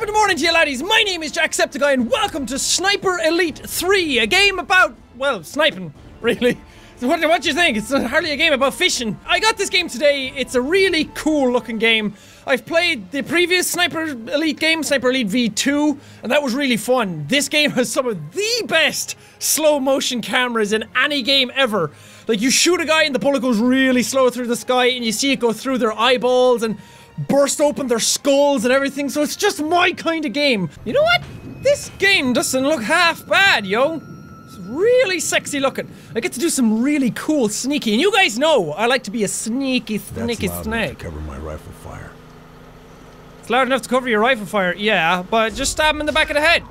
Happy morning to you laddies, my name is Jacksepticeye and welcome to Sniper Elite 3, a game about, well, sniping, really. What do you think? It's hardly a game about fishing. I got this game today, it's a really cool looking game. I've played the previous Sniper Elite game, Sniper Elite V2, and that was really fun. This game has some of the best slow motion cameras in any game ever. Like, you shoot a guy and the bullet goes really slow through the sky and you see it go through their eyeballs and burst open their skulls and everything, so it's just my kind of game. You know what? This game doesn't look half bad, yo. It's really sexy looking. I get to do some really cool sneaky, and you guys know I like to be a sneaky snake. That's loud enough to cover my rifle fire. It's loud enough to cover your rifle fire, yeah, but just stab him in the back of the head.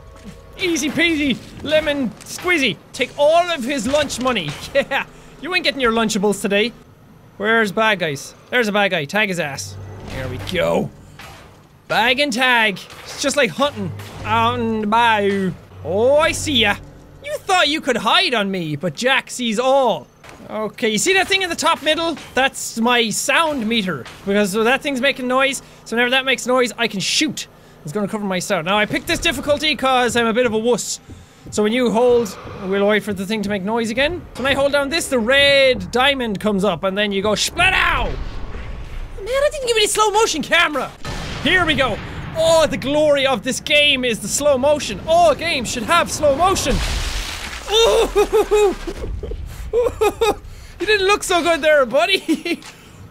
Easy peasy, lemon squeezy. Take all of his lunch money, yeah. You ain't getting your Lunchables today. Where's bad guys? There's a bad guy, tag his ass. There we go. Bag and tag. It's just like hunting out in the bayou. Oh, I see ya. You thought you could hide on me, but Jack sees all. Okay, you see that thing in the top middle? That's my sound meter. Because that thing's making noise, so whenever that makes noise, I can shoot. It's gonna cover my sound. Now, I picked this difficulty because I'm a bit of a wuss. So when you hold, we'll wait for the thing to make noise again. When I hold down this, the red diamond comes up, and then you go, splat-ow! Man, I didn't give it a slow motion camera! Here we go! Oh, the glory of this game is the slow motion. All games should have slow motion! Ooh! You didn't look so good there, buddy!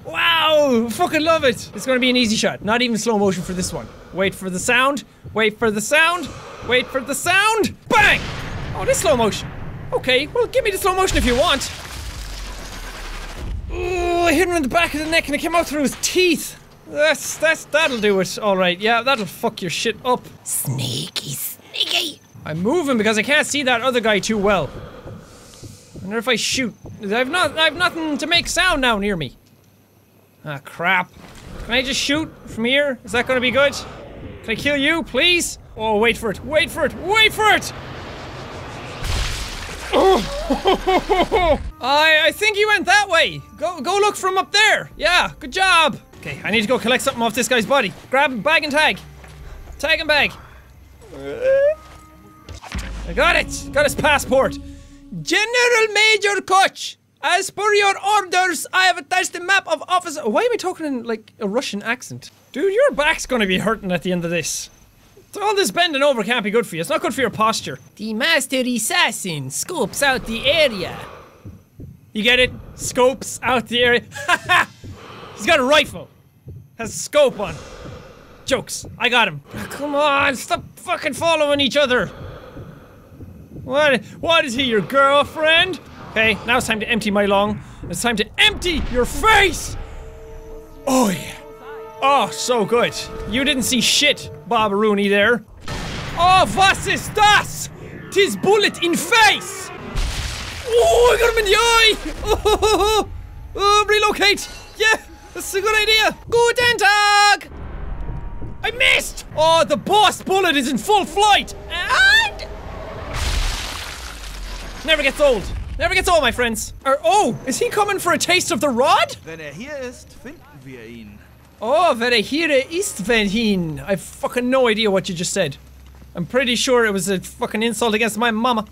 Wow! Fucking love it! It's gonna be an easy shot. Not even slow motion for this one. Wait for the sound. Wait for the sound. Wait for the sound! Bang! Oh, this slow motion. Okay, well, give me the slow motion if you want. Ooh, I hit him in the back of the neck and it came out through his teeth. That'll do it. Alright, yeah, that'll fuck your shit up. Sneaky, sneaky. I'm moving because I can't see that other guy too well. I wonder if I shoot. I've nothing to make sound now near me. Ah, crap. Can I just shoot from here? Is that gonna be good? Can I kill you, please? Oh, wait for it, wait for it, wait for it! Oh, I think he went that way. Go look from up there. Yeah, good job. Okay, I need to go collect something off this guy's body. Grab bag and tag. Tag and bag. I got it. Got his passport. General Major Koch. As per your orders, I have attached a map of office. Why am I talking in like a Russian accent? Dude, your back's gonna be hurting at the end of this. All this bending over can't be good for you. It's not good for your posture. The master assassin scopes out the area. You get it? Scopes out the area. Ha! He's got a rifle. Has a scope on. Jokes. I got him. Oh, come on, stop fucking following each other. What is he, your girlfriend? Okay, now it's time to empty my lung. It's time to empty your face! Oh yeah. Oh, so good. You didn't see shit, Bob Rooney there. Oh, was ist das? Tis bullet in face! Oh, I got him in the eye! Oh, relocate! Yeah, that's a good idea! Guten Tag! I missed! Oh, the boss bullet is in full flight! And... never gets old. Never gets old, my friends. Oh, is he coming for a taste of the rod? Wenn er hier ist, finden wir ihn. Oh, wer hier ist, wenn hin. I fucking no idea what you just said. I'm pretty sure it was a fucking insult against my mama.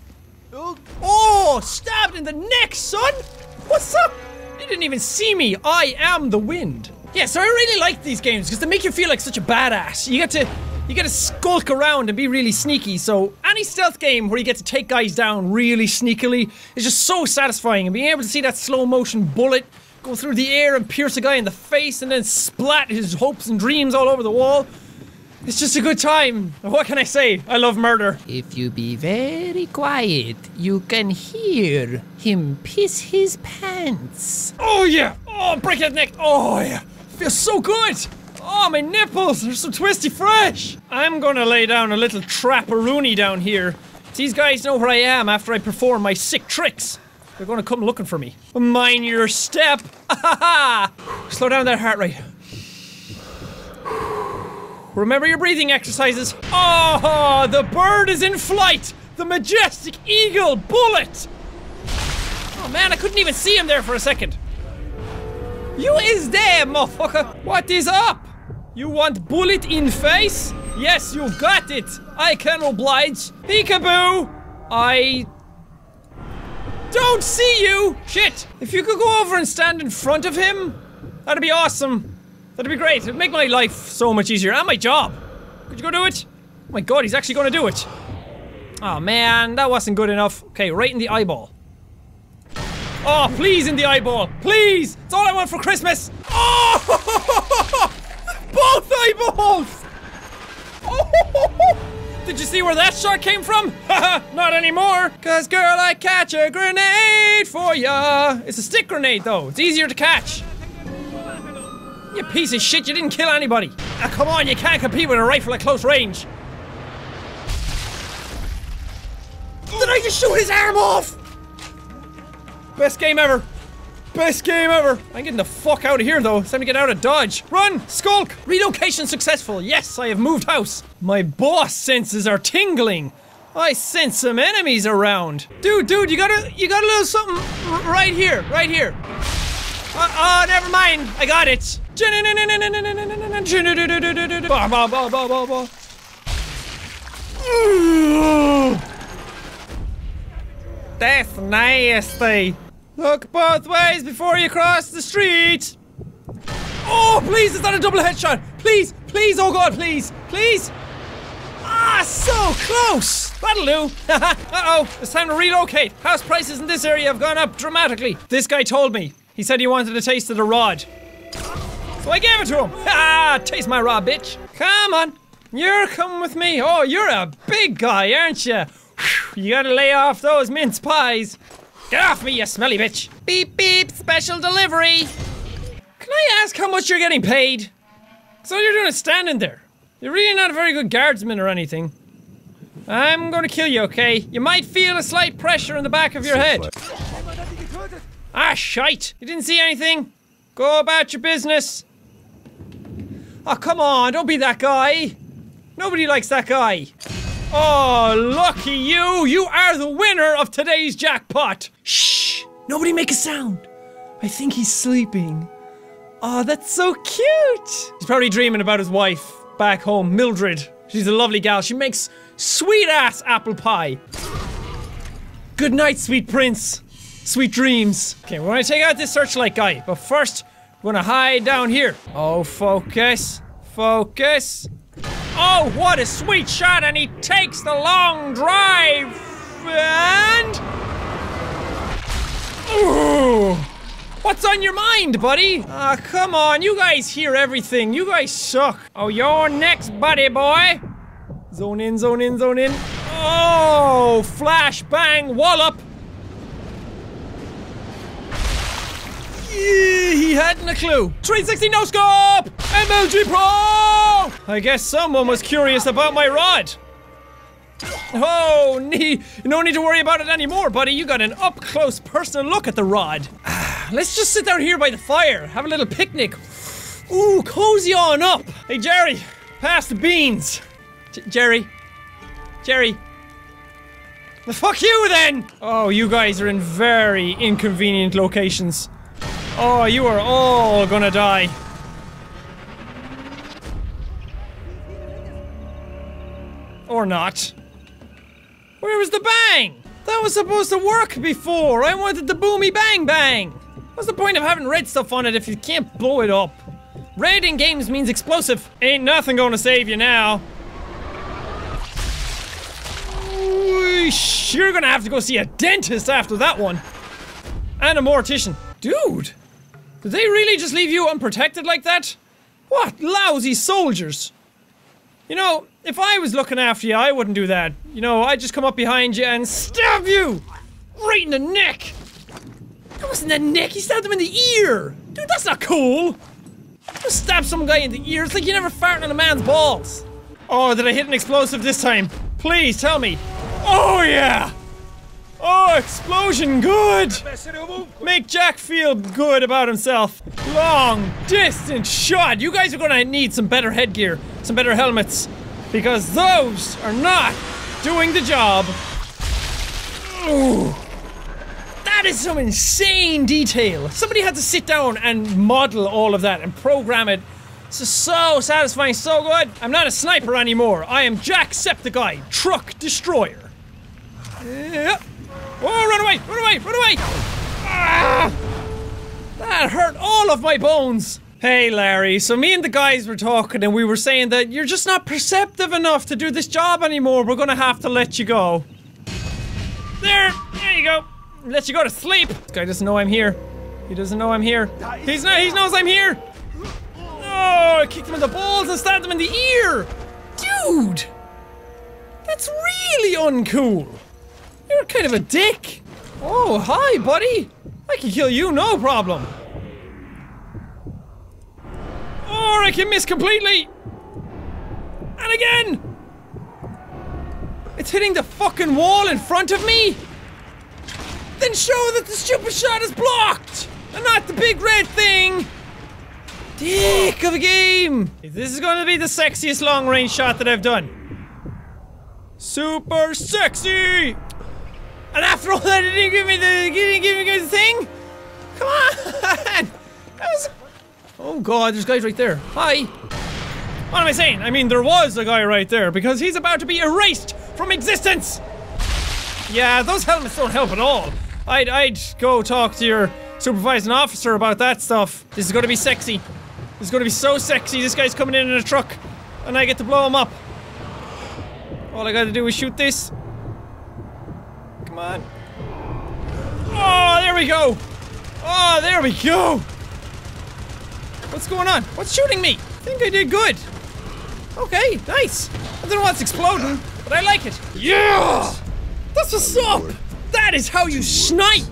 Oh, stabbed in the neck, son! What's up? You didn't even see me. I am the wind. Yeah, so I really like these games because they make you feel like such a badass. You get to skulk around and be really sneaky. So any stealth game where you get to take guys down really sneakily is just so satisfying. And being able to see that slow motion bullet go through the air and pierce a guy in the face and then splat his hopes and dreams all over the wall. It's just a good time. What can I say? I love murder. If you be very quiet, you can hear him piss his pants. Oh yeah! Oh, break that neck! Oh yeah! Feels so good! Oh, my nipples! They're so twisty fresh! I'm gonna lay down a little trapperoonie down here. These guys know where I am after I perform my sick tricks. They're gonna come looking for me. Mind your step! Slow down that heart rate. Remember your breathing exercises. Oh, the bird is in flight! The majestic eagle bullet! Oh man, I couldn't even see him there for a second. You is there, motherfucker! What is up? You want bullet in face? Yes, you got it! I can oblige. Peekaboo! I don't see you! Shit! If you could go over and stand in front of him, that'd be awesome. That'd be great. It'd make my life so much easier and my job. Could you go do it? Oh my god, he's actually gonna do it. Oh man, that wasn't good enough. Okay, right in the eyeball. Oh, please in the eyeball. Please! It's all I want for Christmas! Oh! Both eyeballs! Oh! Did you see where that shot came from? Haha, not anymore. Cause girl, I catch a grenade for ya. It's a stick grenade though. It's easier to catch. You piece of shit, you didn't kill anybody. Ah, come on, you can't compete with a rifle at close range. Did I just shoot his arm off? Best game ever. Best game ever. I'm getting the fuck out of here though. It's time to get out of Dodge. Run! Skulk! Relocation successful. Yes, I have moved house. My boss senses are tingling. I sense some enemies around. Dude, you got a little something right here, right here. Never mind. I got it. That's nasty. Look both ways before you cross the street. Oh, please, it's not a double headshot. Please, please, oh god, please, please. Ah, so close! That'll do. Uh-oh, it's time to relocate. House prices in this area have gone up dramatically. This guy told me. He said he wanted a taste of the rod. So I gave it to him. Ha! Taste my rod, bitch. Come on, you're coming with me. Oh, you're a big guy, aren't you? You gotta lay off those mince pies. Get off me, you smelly bitch! Beep beep, special delivery! Can I ask how much you're getting paid? Cause all you're doing is standing there. You're really not a very good guardsman or anything. I'm gonna kill you, okay? You might feel a slight pressure in the back of your head. Ah, shite! You didn't see anything? Go about your business! Oh, come on, don't be that guy! Nobody likes that guy! Oh, lucky you! You are the winner of today's jackpot! Shh! Nobody make a sound! I think he's sleeping. Oh, that's so cute! He's probably dreaming about his wife back home, Mildred. She's a lovely gal. She makes sweet-ass apple pie. Good night, sweet prince. Sweet dreams. Okay, we're gonna take out this searchlight guy, but first, we're gonna hide down here. Oh, focus. Focus. Oh, what a sweet shot, and he takes the long drive, and... Ooh. What's on your mind, buddy? Ah, come on, you guys hear everything, you guys suck. Oh, you're next, buddy boy. Zone in, zone in, zone in. Oh, flash, bang, wallop. He hadn't a clue. 360 no scope! MLG Pro! I guess someone was curious about my rod. Oh, no need to worry about it anymore, buddy. You got an up-close personal look at the rod. Let's just sit down here by the fire, have a little picnic. Ooh, cozy on up. Hey, Jerry, pass the beans. Jerry. Well, fuck you then! Oh, you guys are in very inconvenient locations. Oh, you are all gonna die. Or not. Where was the bang? That was supposed to work before. I wanted the boomy bang bang. What's the point of having red stuff on it if you can't blow it up? Red in games means explosive. Ain't nothing gonna save you now. Weesh, you're gonna have to go see a dentist after that one. And a mortician. Dude! Did they really just leave you unprotected like that? What lousy soldiers! You know, if I was looking after you, I wouldn't do that. You know, I'd just come up behind you and stab you! Right in the neck! That wasn't the neck, he stabbed him in the ear! Dude, that's not cool! Just stab some guy in the ear, it's like you never farted on a man's balls! Oh, did I hit an explosive this time? Please, tell me! Oh yeah! Oh, explosion, good! Make Jack feel good about himself. Long distance shot! You guys are gonna need some better headgear, some better helmets, because those are not doing the job. Ooh. That is some insane detail. Somebody had to sit down and model all of that and program it This is so satisfying, so good. I'm not a sniper anymore. I am Jacksepticeye, truck destroyer. Yep. Oh, run away, run away, run away! Ah, that hurt all of my bones. Hey, Larry, so me and the guys were talking and we were saying that you're just not perceptive enough to do this job anymore. We're gonna have to let you go. There you go. Let you go to sleep. This guy doesn't know I'm here. He doesn't know I'm here. He knows I'm here. Oh, I kicked him in the balls and stabbed him in the ear. Dude, that's really uncool. You're kind of a dick. Oh, hi, buddy. I can kill you, no problem. Or I can miss completely. And again. It's hitting the fucking wall in front of me. Then show that the stupid shot is blocked and not the big red thing. Dick of a game. This is going to be the sexiest long range shot that I've done. Super sexy. And after all that, it didn't give me the thing. Come on. That was... Oh god, there's guys right there. Hi. What am I saying? I mean, there was a guy right there because he's about to be erased from existence. Yeah, those helmets don't help at all. I'd go talk to your supervising officer about that stuff. This is gonna be sexy. This is gonna be so sexy. This guy's coming in a truck, and I get to blow him up. All I gotta do is shoot this. Come on. Oh, there we go. Oh, there we go. What's going on? What's shooting me? I think I did good. Okay, nice. I don't know what's exploding, but I like it. Yeah! That's what's up! That is how you snipe!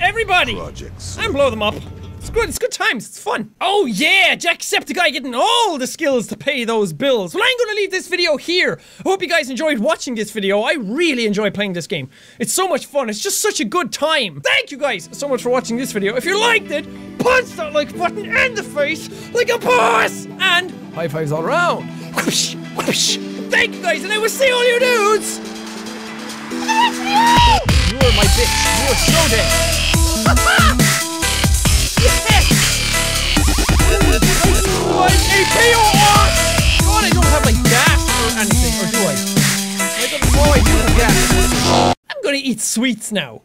Everybody! And blow them up. It's good, it's good times, it's fun. Oh yeah, Jacksepticeye getting all the skills to pay those bills. Well, I'm gonna leave this video here. I hope you guys enjoyed watching this video. I really enjoy playing this game. It's so much fun, it's just such a good time. Thank you guys so much for watching this video. If you liked it, punch that like button in the face like a boss! And high fives all around. Whoosh, whoosh. Thank you guys, and I will see all you dudes! You are my bitch. You are so dead. Yes! What a payoff! God, I don't have like gas or anything, or do I? I don't know. I do have gas. I'm gonna eat sweets now.